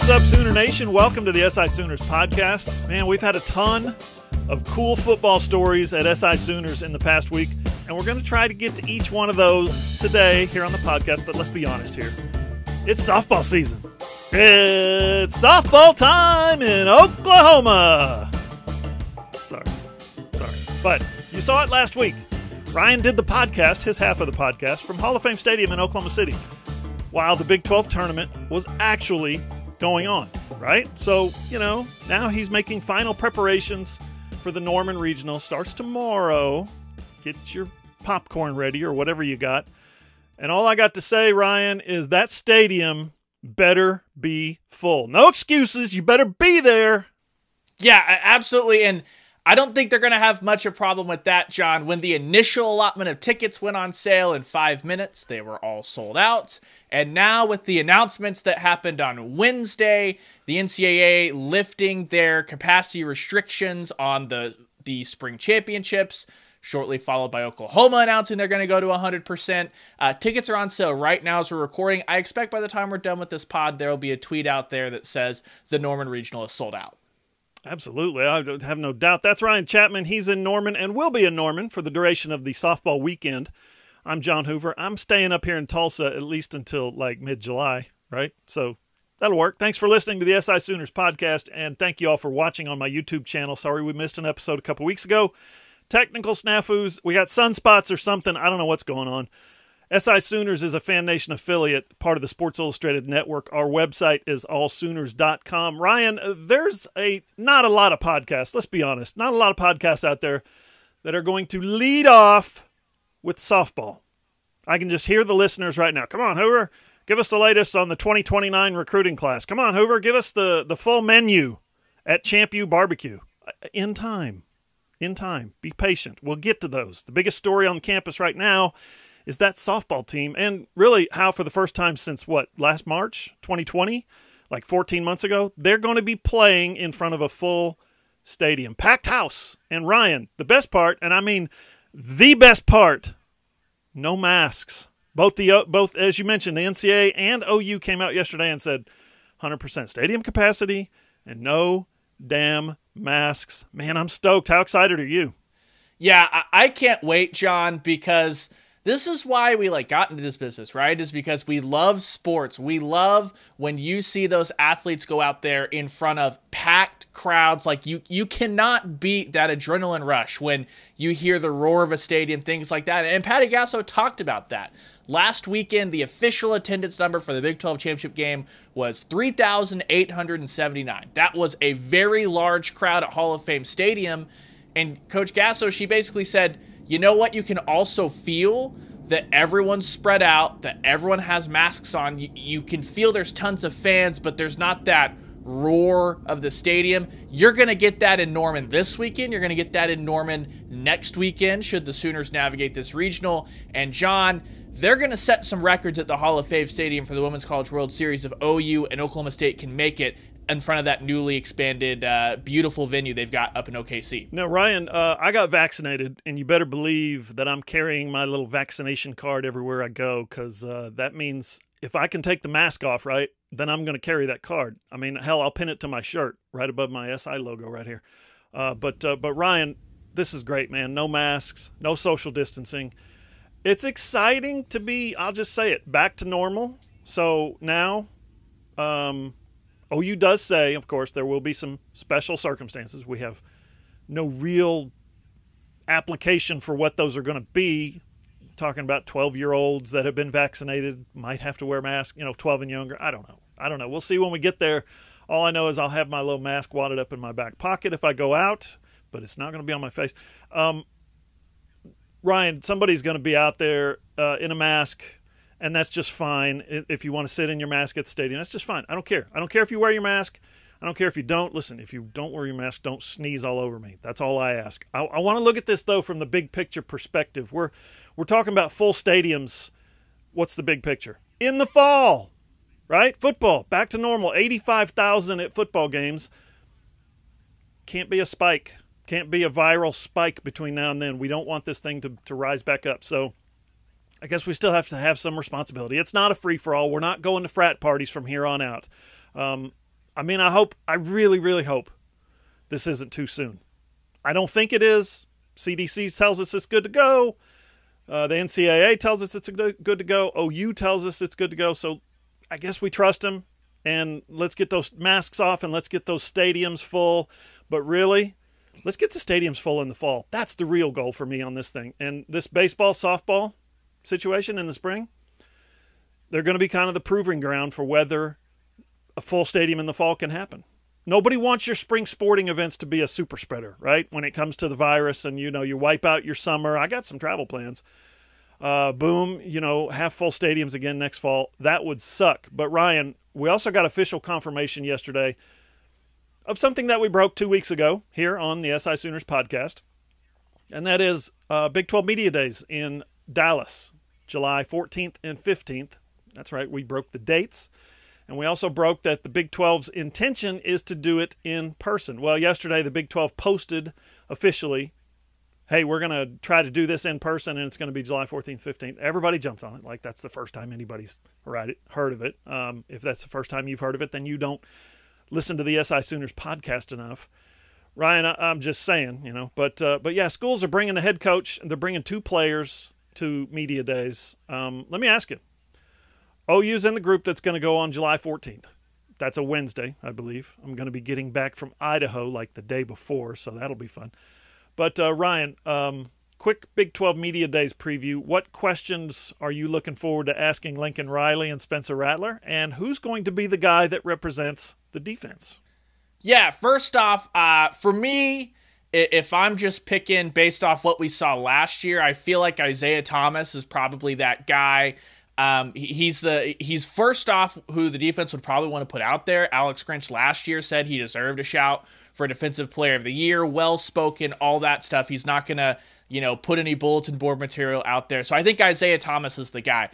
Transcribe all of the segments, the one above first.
What's up, Sooner Nation? Welcome to the SI Sooners podcast. Man, we've had a ton of cool football stories at SI Sooners in the past week, and we're going to try to get to each one of those today here on the podcast, but let's be honest here. It's softball season. It's softball time in Oklahoma. Sorry. But you saw it last week. Ryan did the podcast, his half of the podcast, from Hall of Fame Stadium in Oklahoma City while the Big 12 tournament was actually going on, right? So, you know, now he's making final preparations for the Norman Regional. Starts tomorrow. Get your popcorn ready or whatever you got. And all I got to say, Ryan, is that stadium better be full. No excuses. You better be there. Yeah, absolutely. And I don't think they're going to have much of a problem with that, John. When the initial allotment of tickets went on sale in 5 minutes, they were all sold out. And now with the announcements that happened on Wednesday, the NCAA lifting their capacity restrictions on the spring championships, shortly followed by Oklahoma announcing they're going to go to 100%. Tickets are on sale right now as we're recording. I expect by the time we're done with this pod, there will be a tweet out there that says the Norman Regional is sold out. Absolutely. I have no doubt. That's Ryan Chapman. He's in Norman and will be in Norman for the duration of the softball weekend. I'm John Hoover. I'm staying up here in Tulsa at least until like mid-July, right? So that'll work. Thanks for listening to the SI Sooners podcast, and thank you all for watching on my YouTube channel. Sorry we missed an episode a couple weeks ago. Technical snafus. We got sunspots or something. I don't know what's going on. SI Sooners is a Fan Nation affiliate, part of the Sports Illustrated Network. Our website is allsooners.com. Ryan, there's not a lot of podcasts, let's be honest, not a lot of podcasts out there that are going to lead off with softball. I can just hear the listeners right now. Come on, Hoover, give us the latest on the 2029 recruiting class. Come on, Hoover, give us the full menu at Champion Barbecue. In time. In time. Be patient. We'll get to those. The biggest story on campus right now is that softball team, and really how for the first time since, last March 2020, like 14 months ago, they're going to be playing in front of a full stadium. Packed house. And Ryan, the best part, and I mean the best part, no masks. Both, as you mentioned, the NCAA and OU came out yesterday and said 100% stadium capacity and no damn masks. Man, I'm stoked. How excited are you? Yeah, I can't wait, John, because this is why we got into this business, right? Is because we love sports. We love when you see those athletes go out there in front of packed crowds. You cannot beat that adrenaline rush when you hear the roar of a stadium, things like that. And Patty Gasso talked about that. Last weekend, the official attendance number for the Big 12 championship game was 3,879. That was a very large crowd at Hall of Fame Stadium. And Coach Gasso, she basically said, you know what? You can also feel that everyone's spread out, that everyone has masks on. You can feel there's tons of fans, but there's not that roar of the stadium. You're going to get that in Norman this weekend. You're going to get that in Norman next weekend should the Sooners navigate this regional. And, John, they're going to set some records at the Hall of Fame Stadium for the Women's College World Series if OU and Oklahoma State can make it in front of that newly expanded, beautiful venue they've got up in OKC. Now, Ryan, I got vaccinated, and you better believe that I'm carrying my little vaccination card everywhere I go, because that means if I can take the mask off, right, then I'm going to carry that card. I mean, hell, I'll pin it to my shirt right above my SI logo right here. But Ryan, this is great, man. No masks, no social distancing. It's exciting to be, I'll just say it, back to normal. So now OU does say, of course, there will be some special circumstances. We have no real application for what those are going to be. Talking about 12-year-olds that have been vaccinated might have to wear masks, 12 and younger. I don't know. We'll see when we get there. All I know is I'll have my little mask wadded up in my back pocket if I go out, but it's not going to be on my face. Ryan, somebody's going to be out there in a mask. And that's just fine. If you want to sit in your mask at the stadium, that's just fine. I don't care. I don't care if you wear your mask. I don't care if you don't. Listen, if you don't wear your mask, don't sneeze all over me. That's all I ask. I want to look at this, though, from the big picture perspective. We're talking about full stadiums. What's the big picture? In the fall, right? Football, back to normal. 85,000 at football games. Can't be a spike. Can't be a viral spike between now and then. We don't want this thing to rise back up. So I guess we still have to have some responsibility. It's not a free-for-all. We're not going to frat parties from here on out. I mean, I really, really hope this isn't too soon. I don't think it is. CDC tells us it's good to go. The NCAA tells us it's good to go. OU tells us it's good to go. So I guess we trust them. And let's get those masks off and let's get those stadiums full. But really, let's get the stadiums full in the fall. That's the real goal for me on this thing. And this baseball, softball situation in the spring, they're going to be kind of the proving ground for whether a full stadium in the fall can happen. Nobody wants your spring sporting events to be a super spreader, right? When it comes to the virus and, you know, you wipe out your summer. I got some travel plans. Boom, you know, half full stadiums again next fall. That would suck. But, Ryan, we also got official confirmation yesterday of something that we broke 2 weeks ago here on the SI Sooners podcast, and that is Big 12 Media Days in Dallas, July 14th and 15th. That's right, we broke the dates. And we also broke that the Big 12's intention is to do it in person. Well, yesterday the Big 12 posted officially, hey, we're going to try to do this in person, and it's going to be July 14th, 15th. Everybody jumped on it like that's the first time anybody's heard of it. If that's the first time you've heard of it, then you don't listen to the SI Sooners podcast enough. Ryan, I'm just saying, you know. But yeah, schools are bringing the head coach, and they're bringing two players to media days. Let me ask you. OU's in the group that's going to go on July 14th. That's a Wednesday, I believe. I'm going to be getting back from Idaho like the day before, so that'll be fun. But, Ryan, quick Big 12 Media Days preview. What questions are you looking forward to asking Lincoln Riley and Spencer Rattler? And who's going to be the guy that represents the defense? Yeah, first off, for me, if I'm just picking based off what we saw last year, I feel like Isaiah Thomas is probably that guy. He's first off who the defense would probably want to put out there. Alex Grinch last year said he deserved a shout for Defensive Player of the Year, well-spoken, all that stuff. He's not going to, you know, put any bulletin board material out there. So I think Isaiah Thomas is the guy.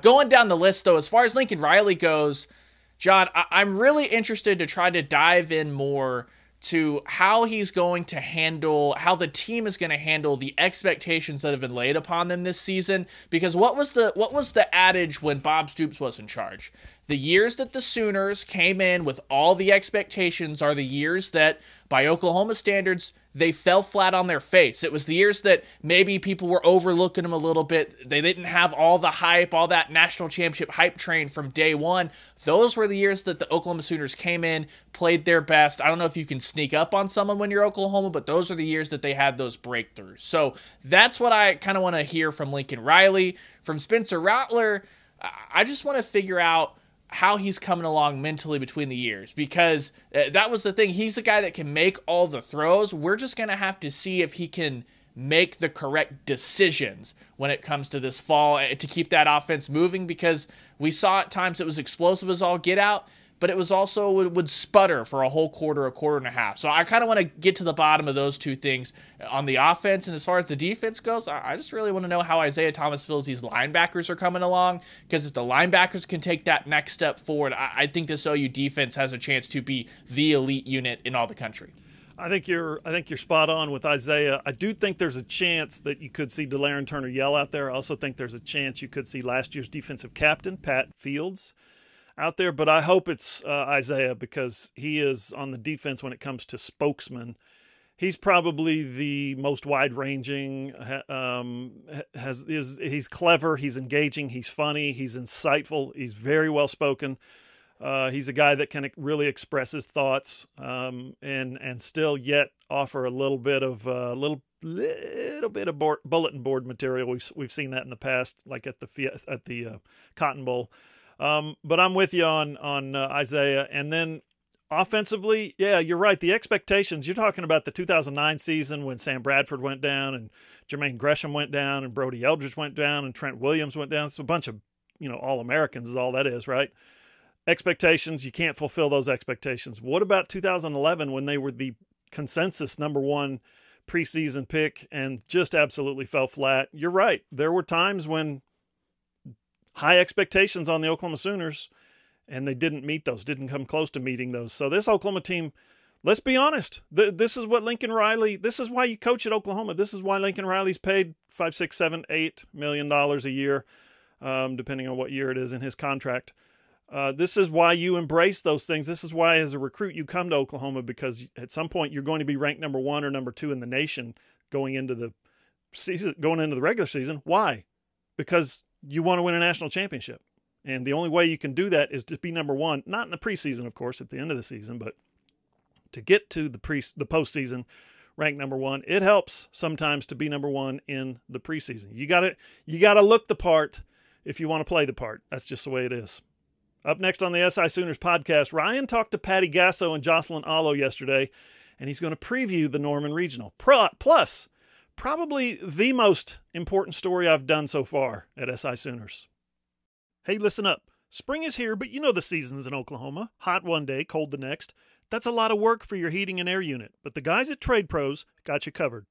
Going down the list, though, as far as Lincoln Riley goes, John, I'm really interested to try to dive in more to how he's going to handle, how the team is going to handle the expectations that have been laid upon them this season. Because what was the adage when Bob Stoops was in charge? The years that the Sooners came in with all the expectations are the years that, by Oklahoma standards, they fell flat on their face. It was the years that maybe people were overlooking them a little bit. They didn't have all the hype, all that national championship hype train from day one. Those were the years that the Oklahoma Sooners came in, played their best. I don't know if you can sneak up on someone when you're Oklahoma, but those are the years that they had those breakthroughs. So that's what I kind of want to hear from Lincoln Riley. From Spencer Rattler, I just want to figure out how he's coming along mentally between the years, because that was the thing. He's the guy that can make all the throws. We're just going to have to see if he can make the correct decisions when it comes to this fall to keep that offense moving, because we saw at times it was explosive as all get out, but it was also, it would sputter for a whole quarter, a quarter and a half. So I kind of want to get to the bottom of those two things on the offense. And as far as the defense goes, I just really want to know how Isaiah Thomas feels these linebackers are coming along, because if the linebackers can take that next step forward, I think this OU defense has a chance to be the elite unit in all the country. I think you're spot on with Isaiah. I do think there's a chance that you could see DeLaren Turner Yell out there. I also think there's a chance you could see last year's defensive captain, Pat Fields, out there, but I hope it's Isaiah, because he is on the defense when it comes to spokesman. He's probably the most wide-ranging. He's clever, he's engaging, he's funny, he's insightful, he's very well-spoken. He's a guy that can really express his thoughts and still yet offer a little bit of little bit of bulletin board material. We've seen that in the past, like at the Cotton Bowl. But I'm with you on Isaiah. And then offensively, yeah, you're right. The expectations, you're talking about the 2009 season when Sam Bradford went down and Jermaine Gresham went down and Brody Eldridge went down and Trent Williams went down. It's a bunch of, you know, All-Americans is all that is, right? Expectations, you can't fulfill those expectations. What about 2011 when they were the consensus number one preseason pick and just absolutely fell flat? You're right. There were times when high expectations on the Oklahoma Sooners, and they didn't meet those, didn't come close to meeting those. So this Oklahoma team, let's be honest, this is what Lincoln Riley, this is why you coach at Oklahoma. This is why Lincoln Riley's paid $5, $6, $7, $8 million a year, depending on what year it is in his contract. This is why you embrace those things. This is why, as a recruit, you come to Oklahoma, because at some point you're going to be ranked number one or number two in the nation going into the season, going into the regular season. Why? Because you want to win a national championship. And the only way you can do that is to be number one, not in the preseason, of course, at the end of the season, but to get to the postseason ranked number one. It helps sometimes to be number one in the preseason. You gotta look the part if you want to play the part. That's just the way it is. Up next on the SI Sooners podcast, Ryan talked to Patty Gasso and Jocelyn Allo yesterday, and he's going to preview the Norman Regional. Plus, probably the most important story I've done so far at SI Sooners. Hey, listen up. Spring is here, but you know the seasons in Oklahoma. Hot one day, cold the next. That's a lot of work for your heating and air unit, but the guys at Trade Pros got you covered.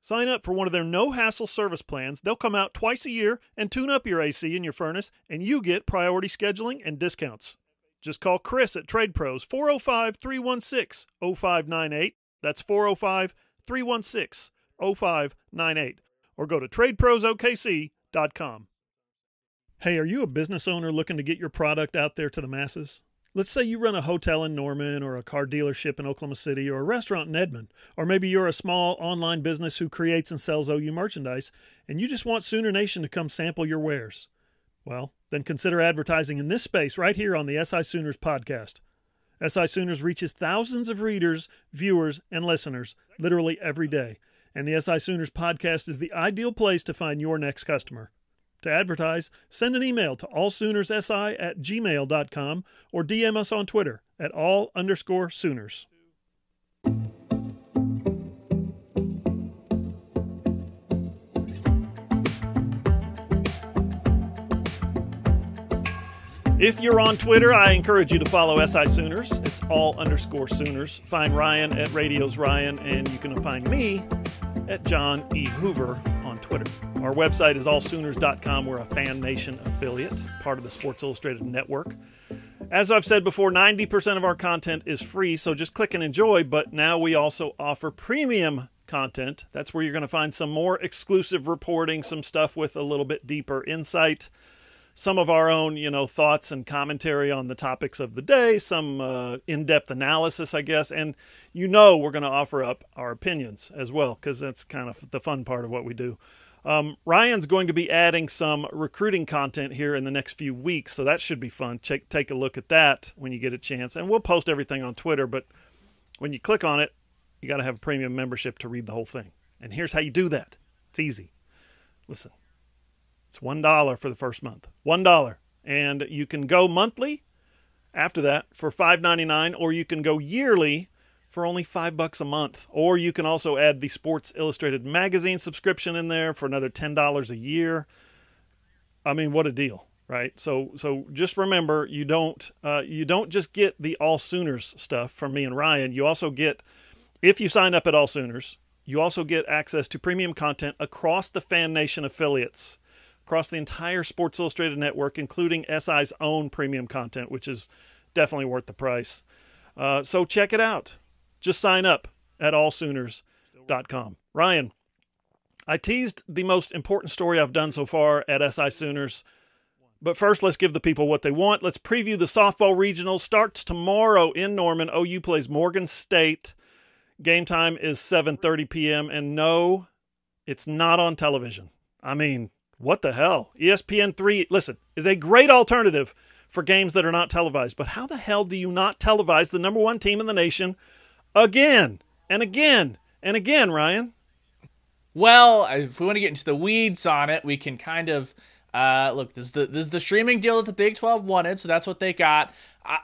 Sign up for one of their no-hassle service plans. They'll come out twice a year and tune up your AC and your furnace, and you get priority scheduling and discounts. Just call Chris at Trade Pros, 405-316-0598. That's 405-316-0598. Or go to TradeProsOKC.com. Hey, are you a business owner looking to get your product out there to the masses? Let's say you run a hotel in Norman, or a car dealership in Oklahoma City, or a restaurant in Edmond, or maybe you're a small online business who creates and sells OU merchandise, and you just want Sooner Nation to come sample your wares. Well, then consider advertising in this space right here on the SI Sooners podcast. SI Sooners reaches thousands of readers, viewers, and listeners literally every day, and the SI Sooners podcast is the ideal place to find your next customer. To advertise, send an email to allsoonerssi@gmail.com or DM us on Twitter at all_Sooners. If you're on Twitter, I encourage you to follow SI Sooners. It's all_Sooners. Find Ryan at Radio's Ryan, and you can find me at John E. Hoover on Twitter. Our website is allsooners.com. We're a Fan Nation affiliate, part of the Sports Illustrated Network. As I've said before, 90% of our content is free, so just click and enjoy. But now we also offer premium content. That's where you're going to find some more exclusive reporting, some stuff with a little bit deeper insight, some of our own, thoughts and commentary on the topics of the day, some in-depth analysis, I guess. And we're going to offer up our opinions as well, because that's kind of the fun part of what we do. Ryan's going to be adding some recruiting content here in the next few weeks, so that should be fun. Take a look at that when you get a chance. And we'll post everything on Twitter, but when you click on it, you got to have a premium membership to read the whole thing. And here's how you do that. It's easy. Listen, it's $1 for the first month. $1. And you can go monthly after that for $5.99, or you can go yearly for only $5 a month. Or you can also add the Sports Illustrated magazine subscription in there for another $10 a year. I mean, what a deal, right? So just remember, you don't just get the All Sooners stuff from me and Ryan. You also get, if you sign up at All Sooners, you also get access to premium content across the Fan Nation affiliates, across the entire Sports Illustrated network, including SI's own premium content, which is definitely worth the price. So check it out. Just sign up at allsooners.com. Ryan, I teased the most important story I've done so far at SI Sooners. But first, let's give the people what they want. Let's preview the softball regional. Starts tomorrow in Norman. OU plays Morgan State. Game time is 7:30 p.m. And no, it's not on television. I mean, what the hell? ESPN3, listen, is a great alternative for games that are not televised. But how the hell do you not televise the number one team in the nation again and again and again, Ryan? Well, if we want to get into the weeds on it, we can kind of look. This is the streaming deal that the Big 12 wanted, so that's what they got.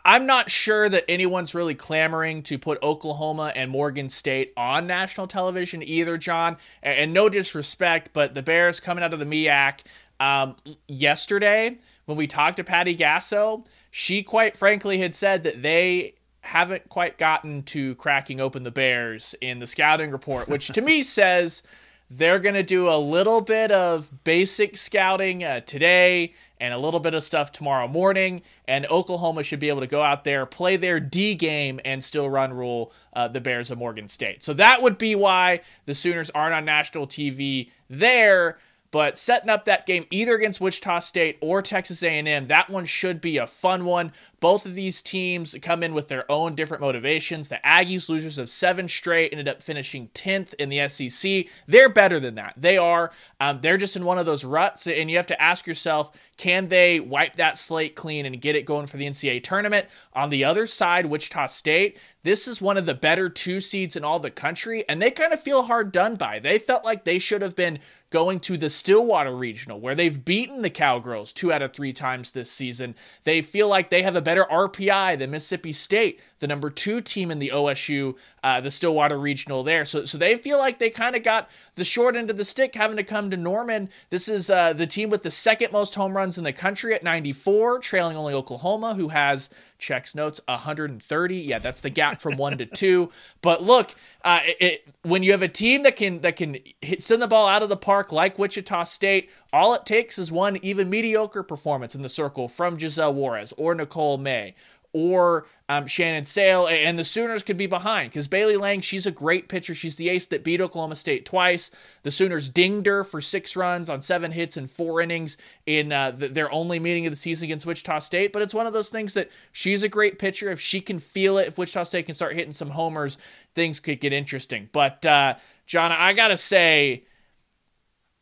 I'm not sure that anyone's really clamoring to put Oklahoma and Morgan State on national television either, John. And no disrespect, but the Bears coming out of the MEAC yesterday when we talked to Patty Gasso, she quite frankly had said that they haven't quite gotten to cracking open the Bears in the scouting report, which to me says they're going to do a little bit of basic scouting today and a little bit of stuff tomorrow morning, and Oklahoma should be able to go out there, play their D game, and still run rule the Bears of Morgan State. So that would be why the Sooners aren't on national TV there. But setting up that game either against Wichita State or Texas A&M, that one should be a fun one. Both of these teams come in with their own different motivations. The Aggies, losers of 7 straight, ended up finishing 10th in the SEC. They're better than that. They are. They're just in one of those ruts, and you have to ask yourself, can they wipe that slate clean and get it going for the NCAA tournament? On the other side, Wichita State, this is one of the better 2 seeds in all the country, and they kind of feel hard done by. They felt like they should have been going to the Stillwater Regional, where they've beaten the Cowgirls 2 out of 3 times this season. They feel like they have a better RPI than Mississippi State, the number 2 team in the OSU, the Stillwater Regional there. So they feel like they kind of got the short end of the stick having to come to Norman. This is the team with the 2nd most home runs in the country at 94, trailing only Oklahoma, who has, checks notes, 130. Yeah, that's the gap from 1 to 2. But look, when you have a team that can send the ball out of the park like Wichita State, all it takes is one even mediocre performance in the circle from Giselle Juarez or Nicole May or Shannon Sale, and the Sooners could be behind because Bailey Lang, she's a great pitcher. She's the ace that beat Oklahoma State twice. The Sooners dinged her for 6 runs on 7 hits in 4 innings in their only meeting of the season against Wichita State. But it's one of those things that she's a great pitcher. If she can feel it, if Wichita State can start hitting some homers, things could get interesting. But, John, I got to say,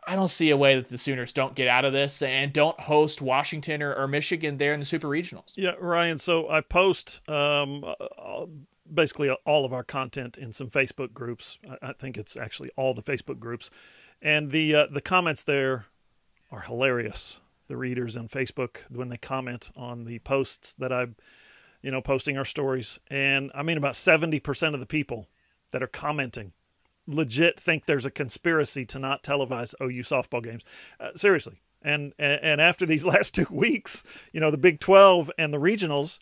I don't see a way that the Sooners don't get out of this and don't host Washington or Michigan there in the Super Regionals. Yeah, Ryan, so I post basically all of our content in some Facebook groups. I think it's actually all the Facebook groups. And the comments there are hilarious, the readers on Facebook, when they comment on the posts that I'm posting our stories. And I mean about 70% of the people that are commenting legit think there's a conspiracy to not televise OU softball games. Seriously. And after these last 2 weeks, the Big 12 and the regionals,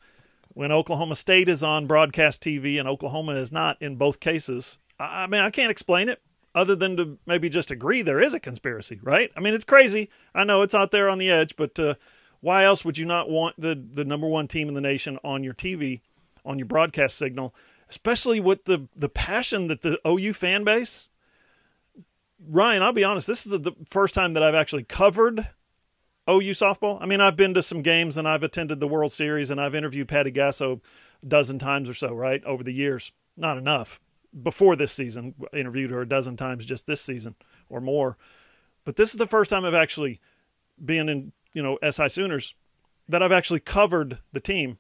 when Oklahoma State is on broadcast TV and Oklahoma is not in both cases, I mean, I can't explain it other than to maybe just agree there is a conspiracy, right? I mean, it's crazy. I know it's out there on the edge, but why else would you not want the number 1 team in the nation on your TV, on your broadcast signal, especially with the passion that the OU fan base. Ryan, I'll be honest, this is the first time that I've actually covered OU softball. I mean, I've been to some games and I've attended the World Series and I've interviewed Patty Gasso a dozen times or so, right, over the years. Not enough. Before this season, I interviewed her a dozen times just this season or more. But this is the first time I've actually been in, SI Sooners, that I've actually covered the team.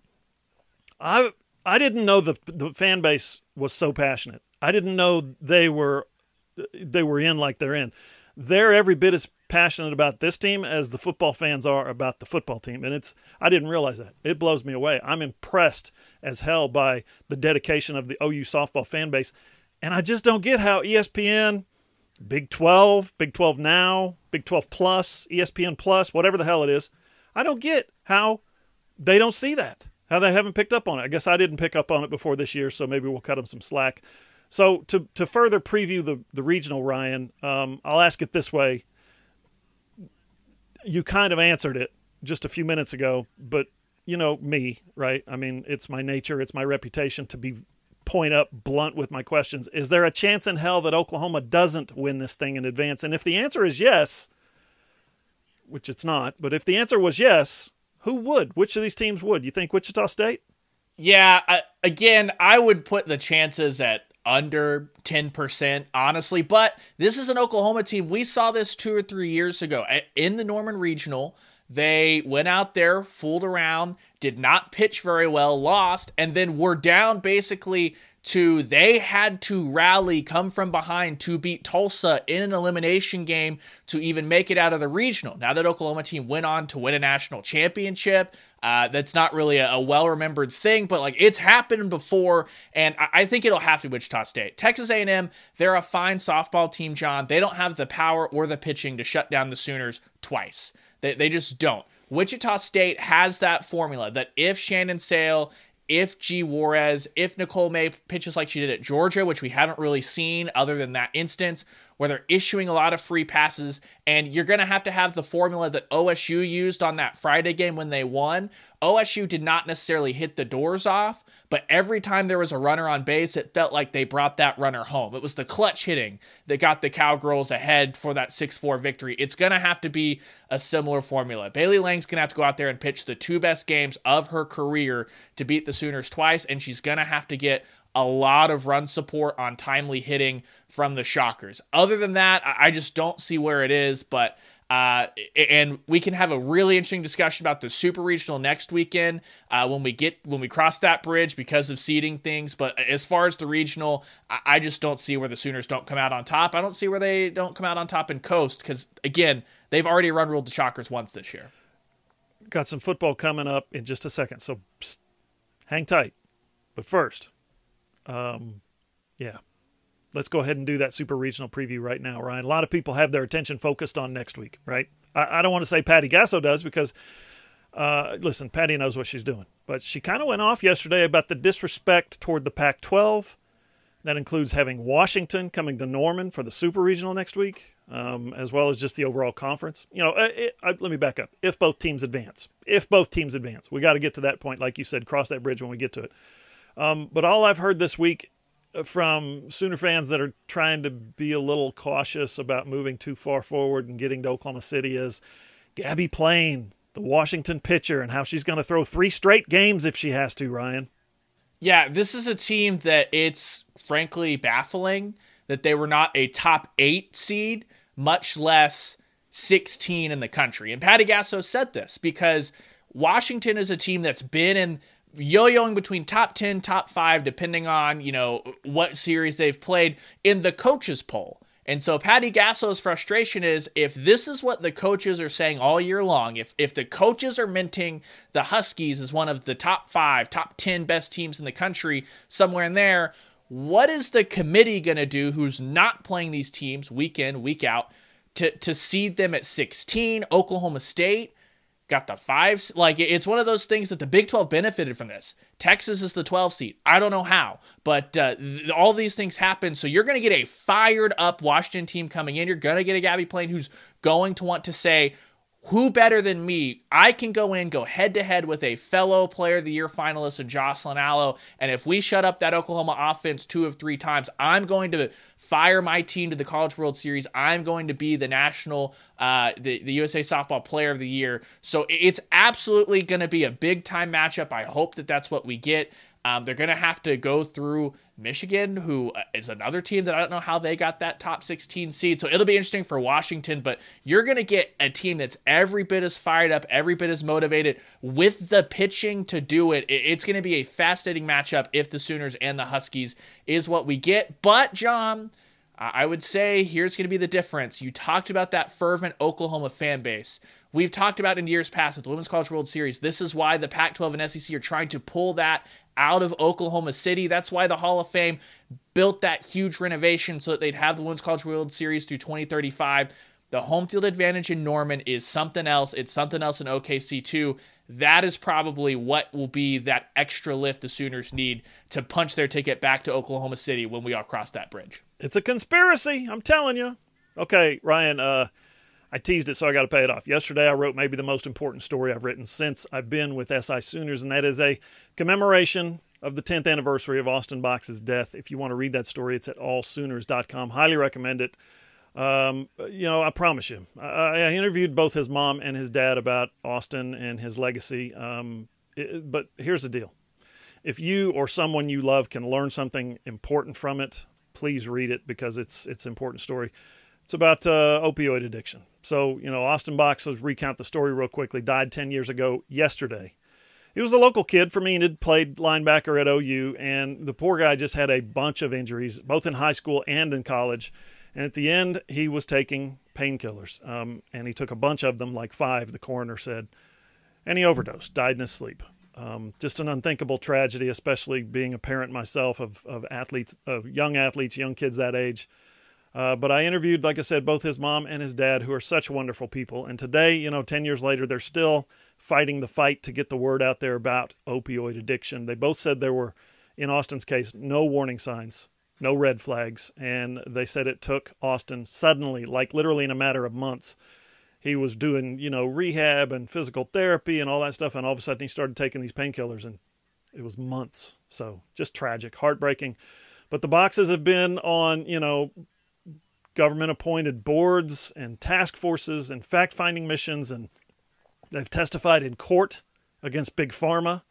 I didn't know the fan base was so passionate. I didn't know they were in like they're in. They're every bit as passionate about this team as the football fans are about the football team. And I didn't realize that. It blows me away. I'm impressed as hell by the dedication of the OU softball fan base. And I just don't get how ESPN, Big 12, Big 12 Now, Big 12 Plus, ESPN Plus, whatever the hell it is, I don't get how they don't see that. How they haven't picked up on it. I guess I didn't pick up on it before this year, so maybe we'll cut them some slack. So to further preview the regional, Ryan, I'll ask it this way. You kind of answered it just a few minutes ago, but you know me, right? I mean, it's my nature, it's my reputation to be point up blunt with my questions. Is there a chance in hell that Oklahoma doesn't win this thing in advance? And if the answer is yes, which it's not, but if the answer was yes, who would? Which of these teams would? You think Wichita State? Yeah, again, I would put the chances at under 10%, honestly. But this is an Oklahoma team. We saw this 2 or 3 years ago in the Norman Regional. They went out there, fooled around, did not pitch very well, lost, and then were down basically to they had to rally, come from behind to beat Tulsa in an elimination game to even make it out of the regional. Now that Oklahoma team went on to win a national championship, that's not really a well-remembered thing, but like it's happened before, and I think it'll have to be Wichita State. Texas A&M, they're a fine softball team, John. They don't have the power or the pitching to shut down the Sooners twice. They just don't. Wichita State has that formula that if Shannon Sale, if G. Juarez, if Nicole May pitches like she did at Georgia, which we haven't really seen other than that instance, where they're issuing a lot of free passes, and you're going to have the formula that OSU used on that Friday game when they won. OSU did not necessarily hit the doors off, but every time there was a runner on base, it felt like they brought that runner home. It was the clutch hitting that got the Cowgirls ahead for that 6-4 victory. It's going to have to be a similar formula. Bailey Lang's going to have to go out there and pitch the two best games of her career to beat the Sooners twice, and she's going to have to get a lot of run support on timely hitting from the Shockers. Other than that, I just don't see where it is, but... and we can have a really interesting discussion about the Super Regional next weekend when we cross that bridge because of seeding things. But as far as the Regional, I just don't see where the Sooners don't come out on top. I don't see where they don't come out on top in Coast because, again, they've already run-ruled the Shockers once this year. Got some football coming up in just a second, so hang tight. But first, yeah. Let's go ahead and do that Super Regional preview right now, Ryan. A lot of people have their attention focused on next week, right? I don't want to say Patty Gasso does because, listen, Patty knows what she's doing. But she kind of went off yesterday about the disrespect toward the Pac-12. That includes having Washington coming to Norman for the Super Regional next week, as well as just the overall conference. You know, let me back up. If both teams advance. If both teams advance. We got to get to that point, like you said, cross that bridge when we get to it. But all I've heard this week from Sooner fans that are trying to be a little cautious about moving too far forward and getting to Oklahoma City is Gabby Plain, the Washington pitcher, and how she's going to throw 3 straight games if she has to, Ryan. Yeah, this is a team that it's frankly baffling that they were not a top 8 seed, much less 16 in the country. And Patty Gasso said this because Washington is a team that's been in yo-yoing between top 10, top 5, depending on, you know, what series they've played in the coaches poll. And so Patty Gasso's frustration is if this is what the coaches are saying all year long, if the coaches are minting the Huskies as one of the top 5, top 10 best teams in the country, somewhere in there, what is the committee going to do who's not playing these teams week in, week out to seed them at 16? Oklahoma State got the 5. Like, it's one of those things that the Big 12 benefited from this. Texas is the 12 seed. I don't know how, but all these things happen. So you're going to get a fired-up Washington team coming in. You're going to get a Gabby Plain who's going to want to say, who better than me? I can go in, go head-to-head with a fellow Player of the Year finalist in Jocelyn Allo, and if we shut up that Oklahoma offense 2 of 3 times, I'm going to fire my team to the College World Series. I'm going to be the national, the USA Softball Player of the Year. So it's absolutely going to be a big-time matchup. I hope that that's what we get. They're going to have to go through Michigan, who is another team that I don't know how they got that top 16 seed. So it'll be interesting for Washington, but you're going to get a team that's every bit as fired up, every bit as motivated with the pitching to do it. It's going to be a fascinating matchup if the Sooners and the Huskies is what we get. But, John, I would say here's going to be the difference. You talked about that fervent Oklahoma fan base. We've talked about in years past at the Women's College World Series, this is why the Pac-12 and SEC are trying to pull that out of Oklahoma City. That's why the Hall of Fame built that huge renovation so that they'd have the Women's College World Series through 2035. The home field advantage in Norman is something else. It's something else in OKC too. That is probably what will be that extra lift the Sooners need to punch their ticket back to Oklahoma City when we all cross that bridge. It's a conspiracy, I'm telling you. Okay, Ryan, I teased it, so I got to pay it off. Yesterday, I wrote maybe the most important story I've written since I've been with SI Sooners, and that is a commemoration of the 10th anniversary of Austin Box's death. If you want to read that story, it's at allsooners.com. Highly recommend it. You know, I promise you, I interviewed both his mom and his dad about Austin and his legacy. But here's the deal. If you or someone you love can learn something important from it, please read it because it's an important story. It's about opioid addiction. So, you know, Austin Box, let's recount the story real quickly, died 10 years ago yesterday. He was a local kid from Enid, played linebacker at OU, and the poor guy just had a bunch of injuries, both in high school and in college. And at the end, he was taking painkillers, and he took a bunch of them, like 5, the coroner said, and he overdosed, died in his sleep. Just an unthinkable tragedy, especially being a parent myself of young kids that age. But I interviewed, like I said, both his mom and his dad, who are such wonderful people. And today, you know, 10 years later, they're still fighting the fight to get the word out there about opioid addiction. They both said there were, in Austin's case, no warning signs no red flags. And they said it took Austin suddenly, like literally in a matter of months. He was doing, you know, rehab and physical therapy and all that stuff. And all of a sudden he started taking these painkillers, and it was months. So just tragic, heartbreaking. But the Boxes have been on, you know, government appointed boards and task forces and fact finding missions. And they've testified in court against Big Pharma.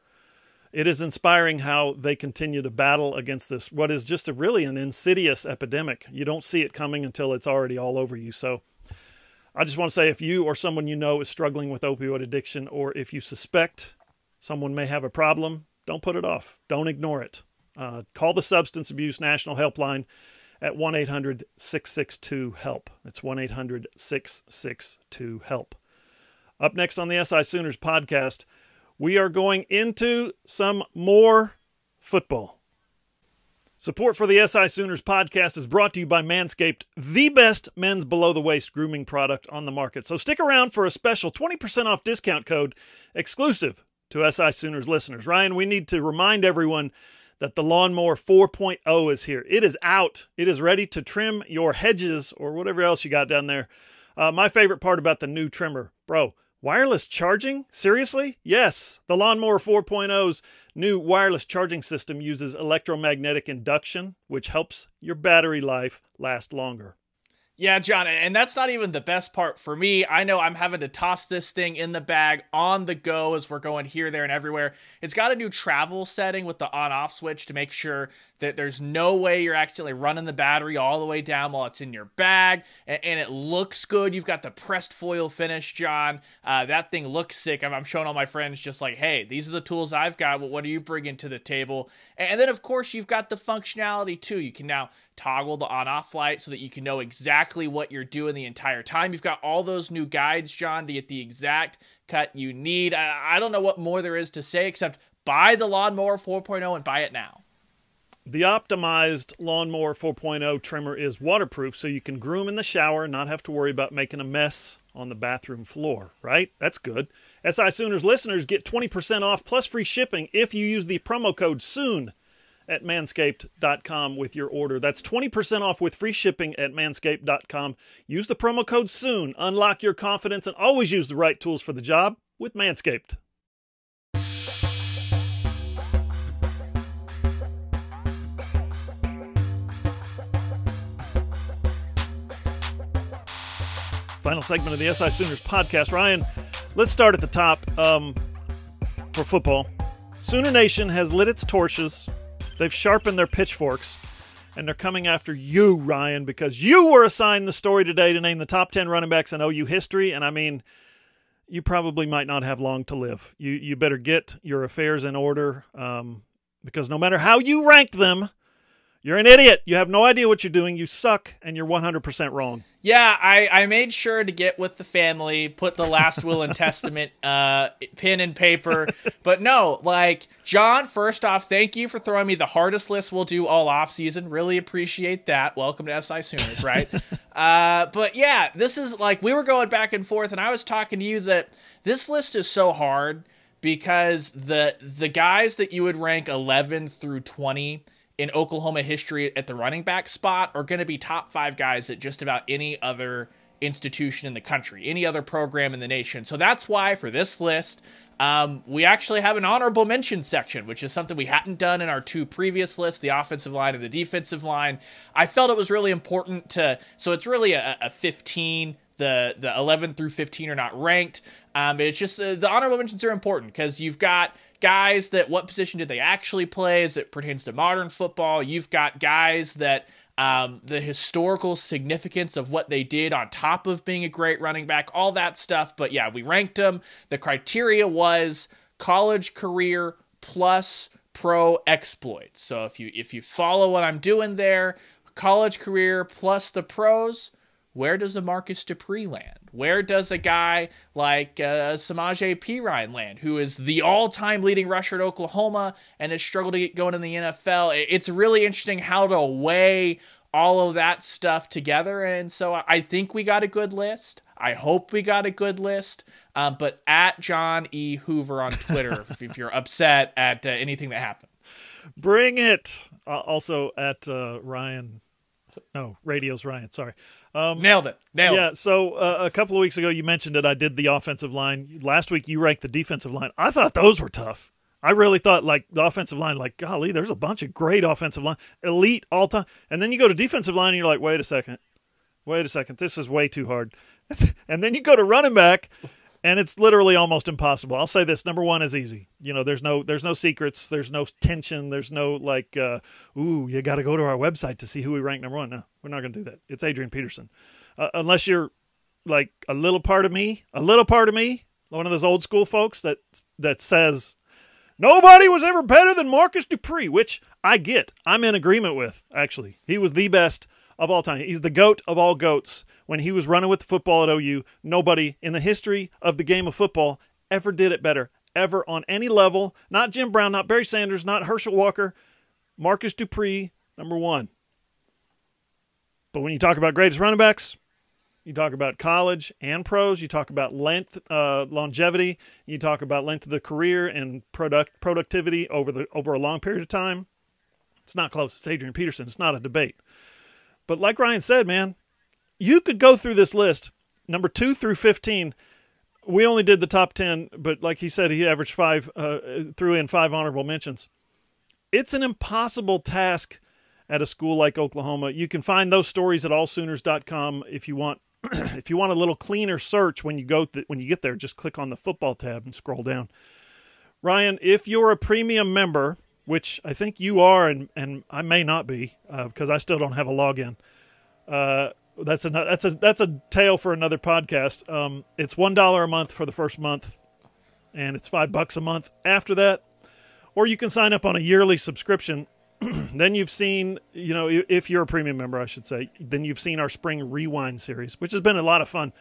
It is inspiring how they continue to battle against this, what is just a really an insidious epidemic. You don't see it coming until it's already all over you. So I just want to say, if you or someone you know is struggling with opioid addiction, or if you suspect someone may have a problem, don't put it off. Don't ignore it. Call the Substance Abuse National Helpline at 1-800-662-HELP. That's 1-800-662-HELP. Up next on the SI Sooners podcast, we are going into some more football. Support for the SI Sooners podcast is brought to you by Manscaped, the best men's below-the-waist grooming product on the market. So stick around for a special 20% off discount code exclusive to SI Sooners listeners. Ryan, we need to remind everyone that the Lawnmower 4.0 is here. It is out. It is ready to trim your hedges or whatever else you got down there. My favorite part about the new trimmer, bro, wireless charging? Seriously? Yes. The Lawnmower 4.0's new wireless charging system uses electromagnetic induction, which helps your battery life last longer. Yeah, John, and that's not even the best part for me. I know I'm having to toss this thing in the bag on the go as we're going here, there, and everywhere. It's got a new travel setting with the on-off switch to make sure that there's no way you're accidentally running the battery all the way down while it's in your bag, and it looks good. You've got the pressed foil finish, John. That thing looks sick. I'm showing all my friends just like, hey, these are the tools I've got. Well, what are you bringing to the table? And then, of course, you've got the functionality, too. You can now toggle the on-off light so that you can know exactly what you're doing the entire time. You've got all those new guides, John, to get the exact cut you need. I don't know what more there is to say except buy the Lawnmower 4.0 and buy it now. The optimized Lawnmower 4.0 trimmer is waterproof, so you can groom in the shower and not have to worry about making a mess on the bathroom floor, right? That's good. SI Sooners listeners get 20% off plus free shipping if you use the promo code SOON at manscaped.com with your order. That's 20% off with free shipping at manscaped.com. Use the promo code SOON. Unlock your confidence and always use the right tools for the job with Manscaped. Final segment of the SI Sooners podcast. Ryan, let's start at the top for football. Sooner Nation has lit its torches. They've sharpened their pitchforks, and they're coming after you, Ryan, because you were assigned the story today to name the top 10 running backs in OU history, and I mean, you probably might not have long to live. You better get your affairs in order, because no matter how you ranked them, you're an idiot. You have no idea what you're doing. You suck, and you're 100% wrong. Yeah, I made sure to get with the family, put the last will and testament pen and paper. But no, like, John, first off, thank you for throwing me the hardest list we'll do all offseason. Really appreciate that. Welcome to SI Sooners, right? But yeah, this is like, we were going back and forth, and I was talking to you that this list is so hard because the guys that you would rank 11 through 20 in Oklahoma history at the running back spot are going to be top 5 guys at just about any other institution in the country, any other program in the nation. So that's why for this list, we actually have an honorable mention section, which is something we hadn't done in our 2 previous lists, the offensive line and the defensive line. I felt it was really important to, so it's really a 15, the 11 through 15 are not ranked. It's just the honorable mentions are important because you've got guys that what position did they actually play as it pertains to modern football. You've got guys that the historical significance of what they did on top of being a great running back, all that stuff. But yeah, we ranked them. The criteria was college career plus pro exploits. So if you follow what I'm doing there, college career plus the pros, where does a Marcus Dupree land? Where does a guy like Samaje Perine land, who is the all-time leading rusher at Oklahoma and has struggled to get going in the NFL? It's really interesting how to weigh all of that stuff together. And so I think we got a good list. I hope we got a good list. But at John E. Hoover on Twitter, if you're upset at anything that happened. Bring it. Also at Ryan. No, Radio's Ryan. Sorry. Nailed it. Nailed it. Yeah, so a couple of weeks ago you mentioned it. I did the offensive line. Last week you ranked the defensive line. I thought those were tough. I really thought, like, the offensive line, like, golly, there's a bunch of great offensive line. Elite, all-time. And then you go to defensive line and you're like, wait a second. Wait a second. This is way too hard. And then you go to running back and it's literally almost impossible. I'll say this. Number one is easy. You know, there's no secrets. There's no tension. There's no, like, ooh, you got to go to our website to see who we rank number one. No, we're not going to do that. It's Adrian Peterson. Unless you're, like, a little part of me, one of those old school folks that says nobody was ever better than Marcus Dupree, which I get. I'm in agreement with, actually. He was the best of all time. He's the GOAT of all GOATs. When he was running with the football at OU, nobody in the history of the game of football ever did it better, ever on any level. Not Jim Brown, not Barry Sanders, not Herschel Walker. Marcus Dupree, number one. But when you talk about greatest running backs, you talk about college and pros. You talk about longevity. You talk about length of the career and productivity over a long period of time. It's not close. It's Adrian Peterson. It's not a debate. But like Ryan said, man, you could go through this list, number 2 through 15. We only did the top 10, but like he said, he averaged threw in five honorable mentions. It's an impossible task at a school like Oklahoma. You can find those stories at allsooners.com if you want. If you want a little cleaner search when you get there, just click on the football tab and scroll down. Ryan, if you're a premium member, which I think you are, and I may not be because I still don't have a login. That's a tale for another podcast. It's $1 a month for the first month, and it's $5 a month after that. Or you can sign up on a yearly subscription. Then you've seen, you know, if you're a premium member, I should say, then you've seen our Spring Rewind series, which has been a lot of fun.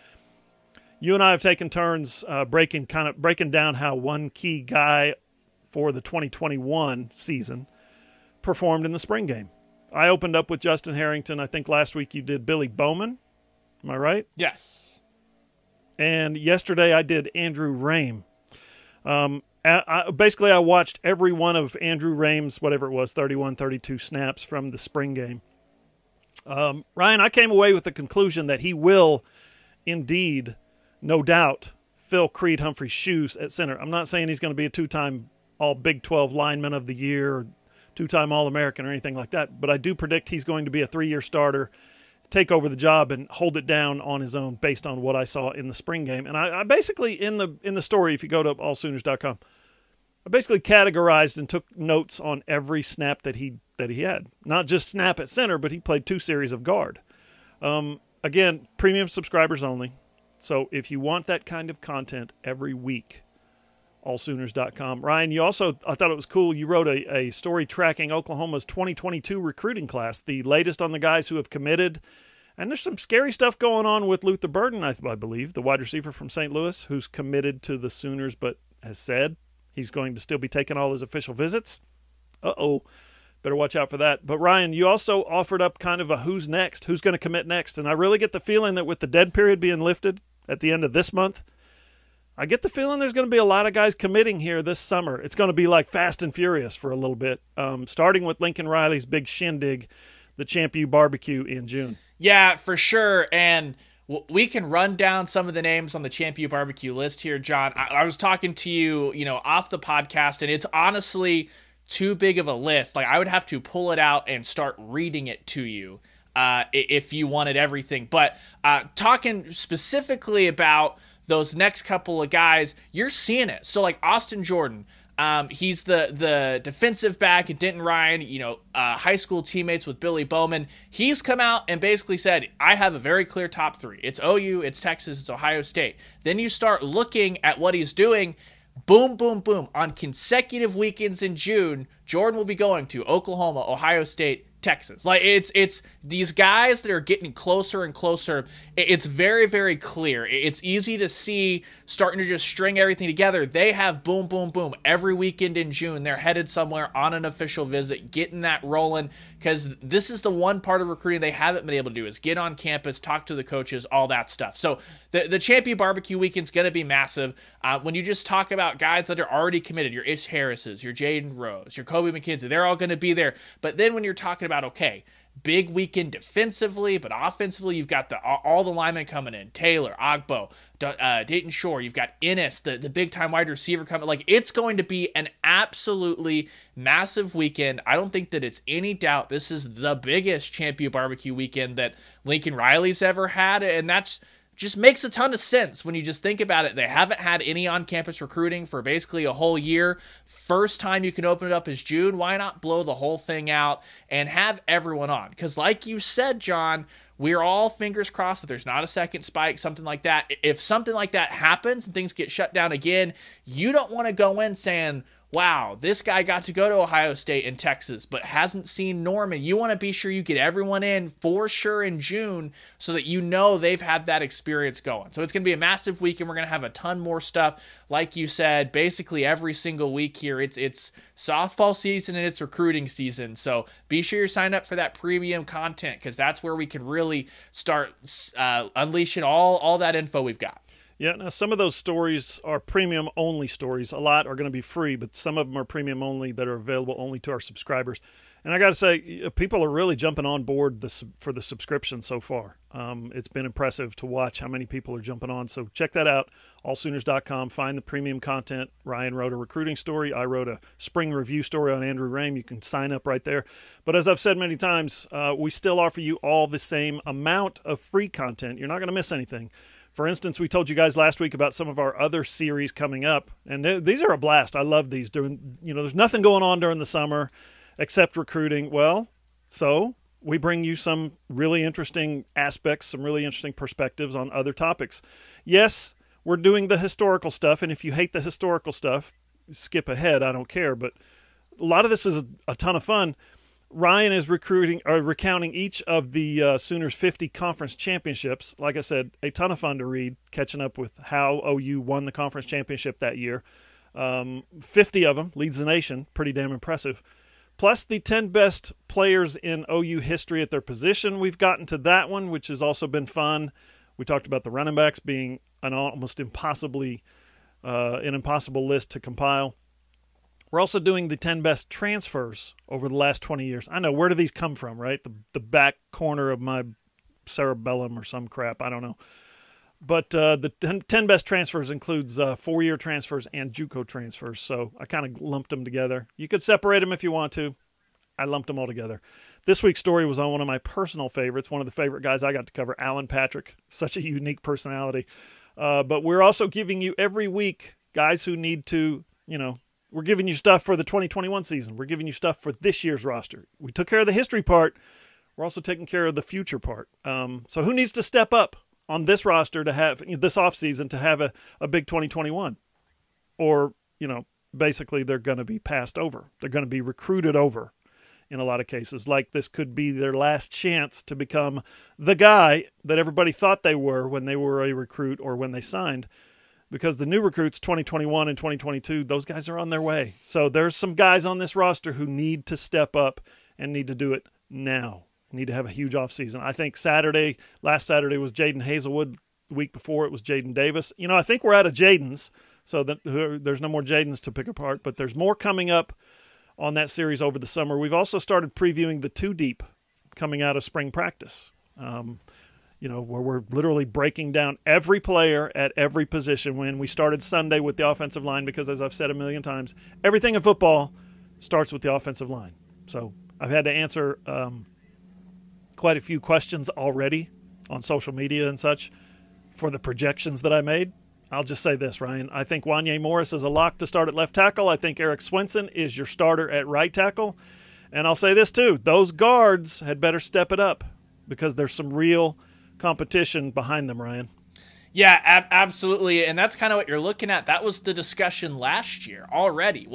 You and I have taken turns breaking down how one key guy for the 2021 season performed in the spring game. I opened up with Justin Harrington. I think last week you did Billy Bowman. Am I right? Yes. And yesterday I did Andrew Raym. I watched every one of Andrew Raym's, whatever it was, 31, 32 snaps from the spring game. Ryan, I came away with the conclusion that he will indeed, no doubt, fill Creed Humphrey's shoes at center. I'm not saying he's going to be a two-time all Big 12 lineman of the year or two-time All-American or anything like that, but I do predict he's going to be a three-year starter, take over the job, and hold it down on his own based on what I saw in the spring game. And I basically, in the story, if you go to allsooners.com, I basically categorized and took notes on every snap that he had. Not just snap at center, but he played two series of guard. Again, premium subscribers only. So if you want that kind of content every week, allsooners.com. Ryan, you also, I thought it was cool, you wrote a story tracking Oklahoma's 2022 recruiting class, the latest on the guys who have committed. And there's some scary stuff going on with Luther Burden, I believe, the wide receiver from St. Louis, who's committed to the Sooners but has said he's going to still be taking all his official visits. Uh-oh. Better watch out for that. But, Ryan, you also offered up kind of a who's next, who's going to commit next. And I really get the feeling that with the dead period being lifted at the end of this month, I get the feeling there's going to be a lot of guys committing here this summer. It's going to be like fast and furious for a little bit, starting with Lincoln Riley's big shindig, the Champion Barbecue in June. Yeah, for sure. And we can run down some of the names on the Champion Barbecue list here, John. I was talking to you, you know, off the podcast, and it's honestly too big of a list. Like, I would have to pull it out and start reading it to you if you wanted everything. But talking specifically about those next couple of guys, you're seeing it. So, like, Austin Jordan, he's the defensive back at Denton Ryan, you know, high school teammates with Billy Bowman. He's come out and basically said, I have a very clear top three. It's OU, it's Texas, it's Ohio State. Then you start looking at what he's doing. Boom, boom, boom. On consecutive weekends in June, Jordan will be going to Oklahoma, Ohio State, Texas. Like, it's these guys that are getting closer and closer. It's very, very clear. It's easy to see starting to just string everything together. They have boom, boom, boom. Every weekend in June, they're headed somewhere on an official visit, getting that rolling, because this is the one part of recruiting they haven't been able to do is get on campus, talk to the coaches, all that stuff. So the Champion Barbecue Weekend's going to be massive. When you just talk about guys that are already committed, your Ish Harris's, your Jaden Rose, your Kobe McKenzie, they're all going to be there. But then when you're talking about, okay, big weekend defensively, but offensively, you've got all the linemen coming in. Taylor, Ogbo, Dayton Shore. You've got Ennis, the big-time wide receiver coming. Like, it's going to be an absolutely massive weekend. I don't think that it's any doubt this is the biggest Champion Barbecue Weekend that Lincoln Riley's ever had, and that's just makes a ton of sense when you just think about it. They haven't had any on-campus recruiting for basically a whole year. First time you can open it up is June. Why not blow the whole thing out and have everyone on? Because like you said, John, we're all fingers crossed that there's not a second spike, something like that. If something like that happens and things get shut down again, you don't want to go in saying, wow, this guy got to go to Ohio State and Texas, but hasn't seen Norman. You want to be sure you get everyone in for sure in June so that you know they've had that experience going. So it's going to be a massive week, and we're going to have a ton more stuff. Like you said, basically every single week here, it's softball season and it's recruiting season. So be sure you sign up for that premium content, because that's where we can really start unleashing all that info we've got. Yeah, now some of those stories are premium-only stories. A lot are going to be free, but some of them are premium-only that are available only to our subscribers. And I got to say, people are really jumping on board for the subscription so far. It's been impressive to watch how many people are jumping on. So check that out, allsooners.com. Find the premium content. Ryan wrote a recruiting story. I wrote a spring review story on Andrew Raym. You can sign up right there. But as I've said many times, we still offer you all the same amount of free content. You're not going to miss anything. For instance, we told you guys last week about some of our other series coming up, and these are a blast. I love these. There's nothing going on during the summer except recruiting. Well, so we bring you some really interesting aspects, some really interesting perspectives on other topics. Yes, we're doing the historical stuff, and if you hate the historical stuff, skip ahead. I don't care, but a lot of this is a ton of fun. Ryan is recounting each of the Sooners 50 conference championships. Like I said, a ton of fun to read, catching up with how OU won the conference championship that year. 50 of them, leads the nation, pretty damn impressive. Plus the 10 best players in OU history at their position. We've gotten to that one, which has also been fun. We talked about the running backs being an impossible list to compile. We're also doing the 10 best transfers over the last 20 years. I know, where do these come from, right? The back corner of my cerebellum or some crap. I don't know. But the 10 best transfers includes four-year transfers and JUCO transfers. So I kind of lumped them together. You could separate them if you want to. I lumped them all together. This week's story was on one of my personal favorites, one of the favorite guys I got to cover, Alan Patrick. Such a unique personality. But we're also giving you every week guys who need to, we're giving you stuff for the 2021 season. We're giving you stuff for this year's roster. We took care of the history part. We're also taking care of the future part. So who needs to step up on this roster to have this offseason to have a big 2021? Or, basically they're going to be passed over. They're going to be recruited over in a lot of cases. Like this could be their last chance to become the guy that everybody thought they were when they were a recruit or when they signed. Because the new recruits, 2021 and 2022, those guys are on their way. So there's some guys on this roster who need to step up and need to do it now. Need to have a huge offseason. I think last Saturday was Jaden Hazelwood. The week before it was Jaden Davis. I think we're out of Jadens. So there's no more Jadens to pick apart. But there's more coming up on that series over the summer. We've also started previewing the two deep coming out of spring practice. Where we're literally breaking down every player at every position. When we started Sunday with the offensive line, because as I've said a million times, everything in football starts with the offensive line. So I've had to answer quite a few questions already on social media and such for the projections that I made. I'll just say this, Ryan. I think Wanye Morris is a lock to start at left tackle. I think Eric Swenson is your starter at right tackle. And I'll say this too. Those guards had better step it up because there's some real competition behind them, Ryan. Yeah, absolutely. And that's kind of what you're looking at. That was the discussion last year already,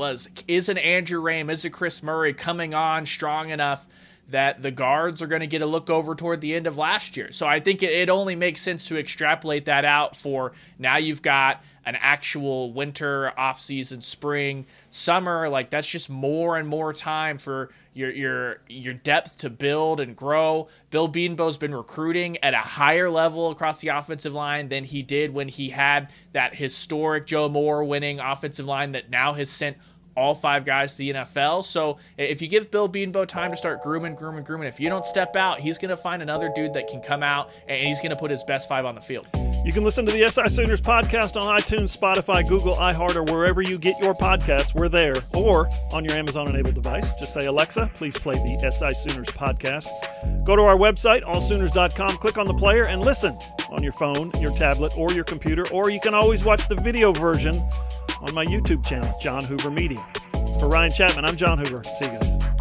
is an Andrew Raym, is a Chris Murray coming on strong enough that the guards are going to get a look over toward the end of last year. So I think it only makes sense to extrapolate that out for now. You've got an actual winter, off-season, spring, summer. Like, that's just more and more time for your depth to build and grow. Bill Bedenbow's been recruiting at a higher level across the offensive line than he did when he had that historic Joe Moore winning offensive line that now has sent all five guys to the NFL. So if you give Bill Bedenbow time to start grooming, if you don't step out, he's going to find another dude that can come out and he's going to put his best five on the field. You can listen to the SI Sooners podcast on iTunes, Spotify, Google, iHeart, or wherever you get your podcasts. We're there. Or on your Amazon-enabled device, just say, Alexa, please play the SI Sooners podcast. Go to our website, allsooners.com, click on the player, and listen on your phone, your tablet, or your computer. Or you can always watch the video version on my YouTube channel, John Hoover Media. For Ryan Chapman, I'm John Hoover. See you guys.